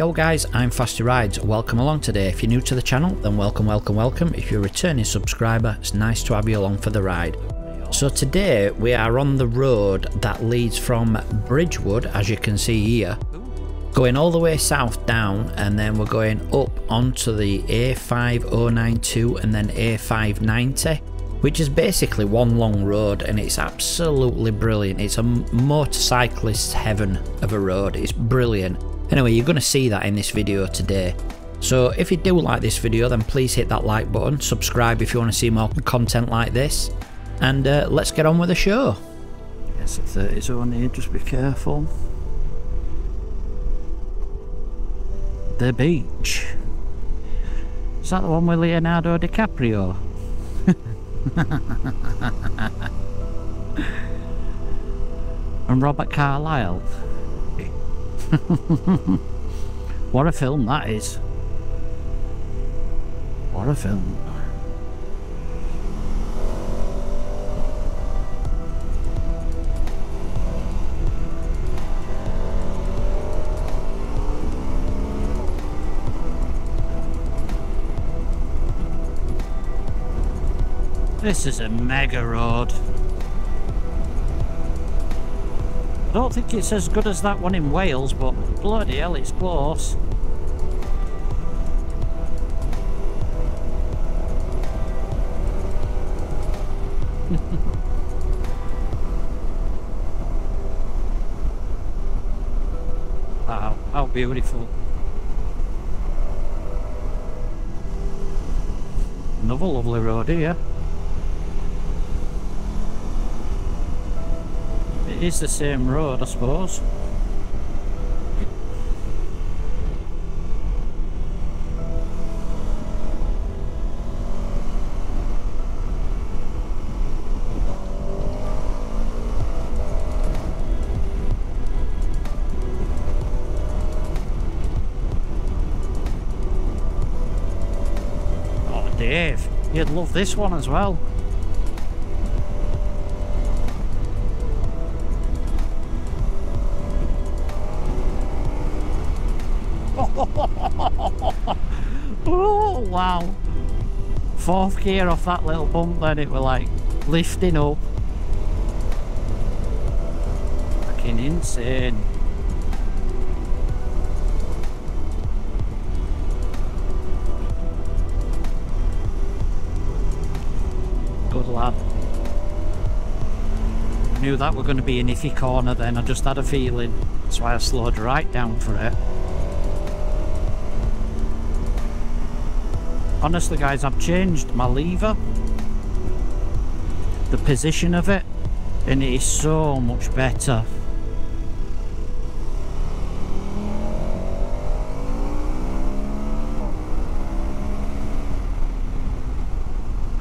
Yo guys, I'm Fasty Rides, welcome along today. If you're new to the channel, then welcome. If you're a returning subscriber, it's nice to have you along for the ride. So today we are on the road that leads from Bridgewood, as you can see here, going all the way south down, and then we're going up onto the A5092 and then A590, which is basically one long road, and it's absolutely brilliant. It's a motorcyclist's heaven of a road. It's brilliant. Anyway, you're going to see that in this video today. So if you do like this video, then please hit that like button, subscribe if you want to see more content like this, and let's get on with the show. Yes, it's a 30 zone here, just be careful. The beach. Is that the one with Leonardo DiCaprio? And Robert Carlisle. What a film that is. What a film. This is a mega road. I don't think it's as good as that one in Wales, but bloody hell, it's close. Wow, how beautiful. Another lovely road here. It is the same road, I suppose. Oh, Dave, you'd love this one as well. Oh wow, fourth gear off that little bump, then it were like lifting up. Fucking insane. Good lad. I knew that were going to be an iffy corner then, I just had a feeling. That's why I slowed right down for it. Honestly guys, I've changed my lever, the position of it, and it is so much better.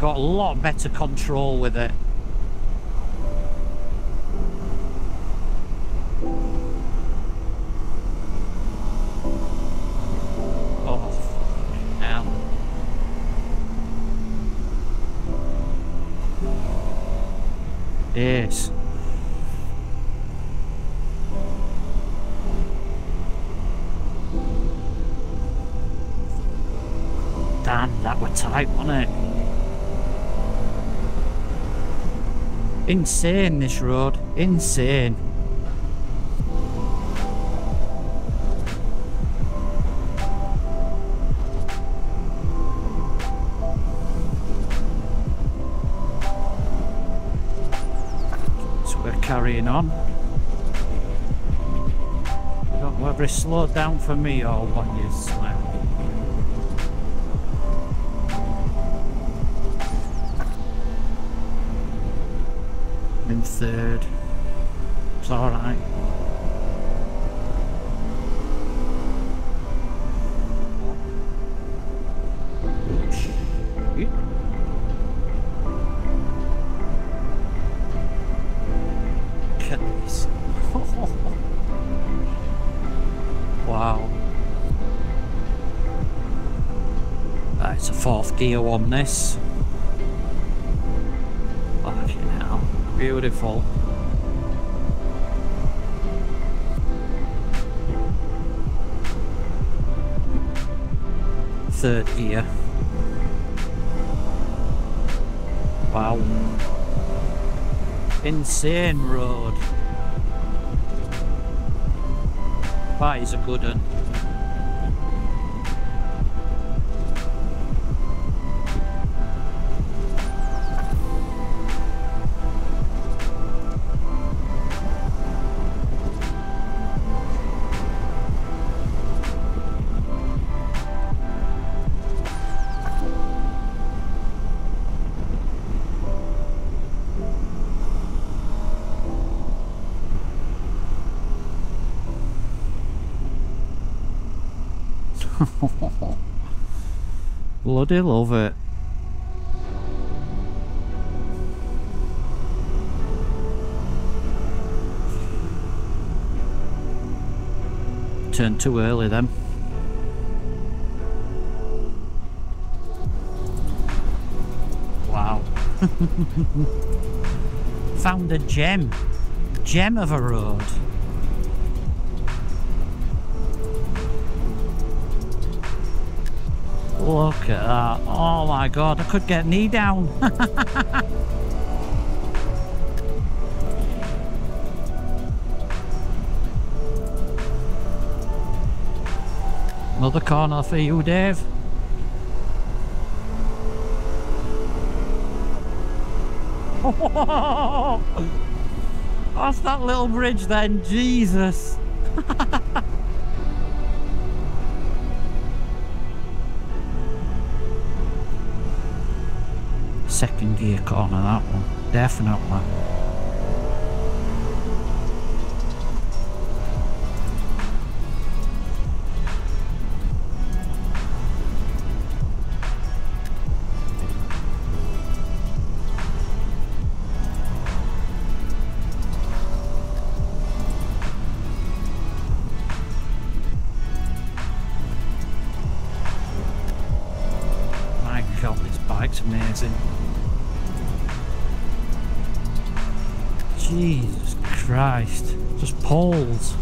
Got a lot better control with it. Yes. Damn, that were tight, wasn't it? Insane, this road. Insane. Carrying on. I don't know whether it slowed down for me or what you slept. In third. It's alright. Wow. That's a fourth gear on this. Fucking hell. Beautiful. third gear. Wow. Insane road. That is a good one. Bloody love it. Turned too early then. Wow. Found a gem. Gem of a road. Look at that. Oh my god, I could get knee down. Another corner for you, Dave. Oh, off that little bridge then, Jesus. Second gear corner, that one, definitely. My god, this bike's amazing. Jesus Christ, just poles.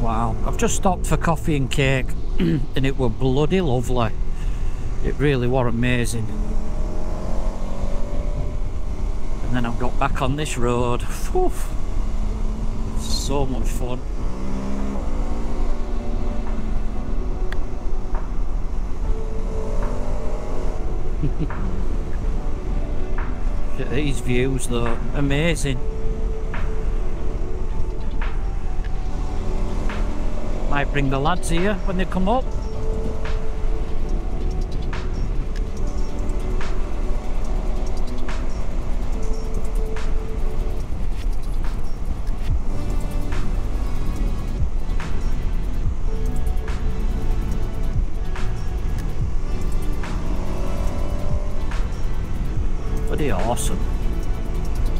Wow, I've just stopped for coffee and cake and it were bloody lovely. It really were amazing. And then I've got back on this road. Whew. So much fun. These views though, amazing. Might bring the lads here when they come up. Awesome.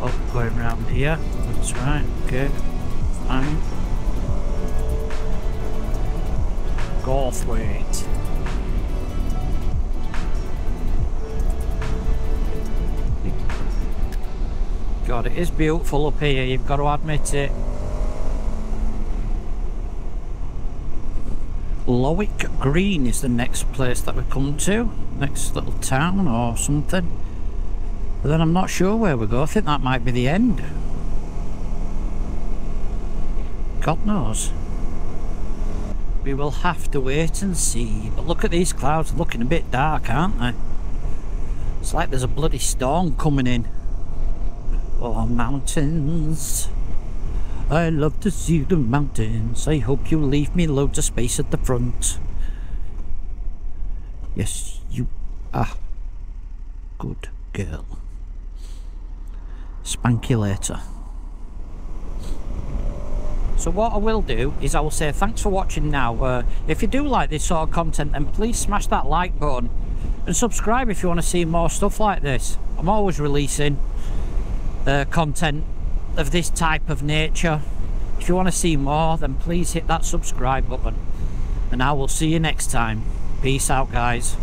Oh, going round here. That's right. Okay. Fine. Gawthwaite. God, it is beautiful up here. You've got to admit it. Lowick Green is the next place that we come to. Next little town or something. But then I'm not sure where we go. I think that might be the end. God knows. We will have to wait and see. But look at these clouds, looking a bit dark, aren't they? It's like there's a bloody storm coming in. Oh, mountains. I love to see the mountains. I hope you leave me loads of space at the front. Yes, you are. Good girl. Spanculator. So what I will do is I will say thanks for watching now. If you do like this sort of content, then please smash that like button and subscribe if you want to see more stuff like this. I'm always releasing content of this type of nature. If you want to see more, then please hit that subscribe button, and I will see you next time. Peace out, guys.